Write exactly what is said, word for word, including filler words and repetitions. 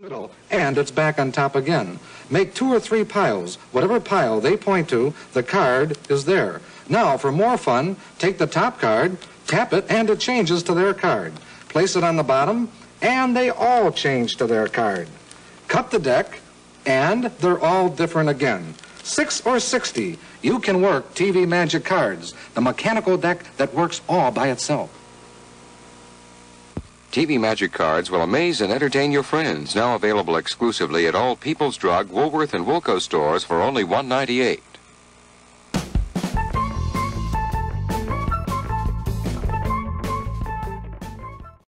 Little, and it's back on top again. Make two or three piles. Whatever pile they point to, the card is there. Now, for more fun, take the top card, tap it, and it changes to their card. Place it on the bottom, and they all change to their card. Cut the deck, and they're all different again. Six or sixty, you can work T V Magic Cards, the mechanical deck that works all by itself. T V Magic Cards will amaze and entertain your friends. Now available exclusively at all Peoples Drug, Woolworth, and Woolco stores for only one ninety-eight.